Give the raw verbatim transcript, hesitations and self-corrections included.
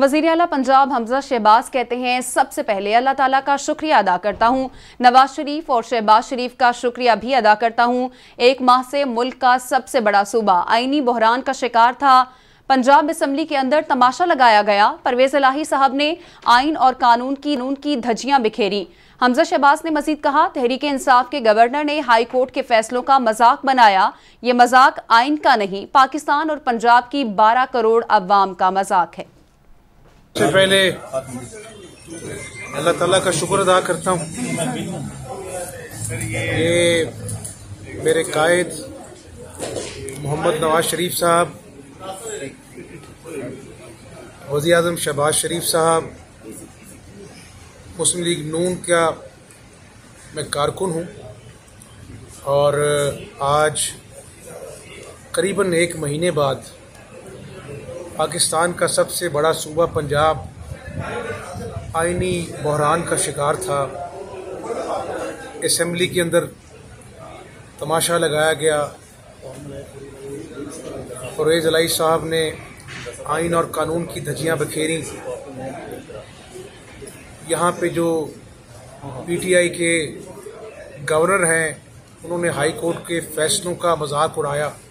वज़ीर आला पंजाब हमजा शहबाज कहते हैं, सबसे पहले अल्लाह ताला का शुक्रिया अदा करता हूँ। नवाज शरीफ और शहबाज शरीफ का शुक्रिया भी अदा करता हूँ। एक माह से मुल्क का सबसे बड़ा सूबा आईनी बहरान का शिकार था। पंजाब असम्बली के अंदर तमाशा लगाया गया। परवेज़ इलाही साहब ने आइन और कानून की कानून की धज्जियां बिखेरी। हमजा शहबाज ने मजीद कहा, तहरीक इंसाफ के गवर्नर ने हाई कोर्ट के फैसलों का मजाक बनाया। ये मजाक आइन का नहीं, पाकिस्तान और पंजाब की बारह करोड़ अवाम का मजाक है। सबसे पहले अल्लाह ताला का शुक्र अदा करता हूँ। ये मेरे कायद मोहम्मद नवाज शरीफ साहब, वज़ीर आज़म शहबाज शरीफ साहब, मुस्लिम लीग नून का मैं कारकुन हूँ और आज करीबन एक महीने बाद पाकिस्तान का सबसे बड़ा सूबा पंजाब आइनी बहरान का शिकार था। असम्बली के अंदर तमाशा लगाया गया। परवेज़ इलाही साहब ने आइन और कानून की धज्जियाँ बखेरी। यहाँ पे जो पीटीआई के गवर्नर हैं, उन्होंने हाई कोर्ट के फैसलों का मजाक उड़ाया।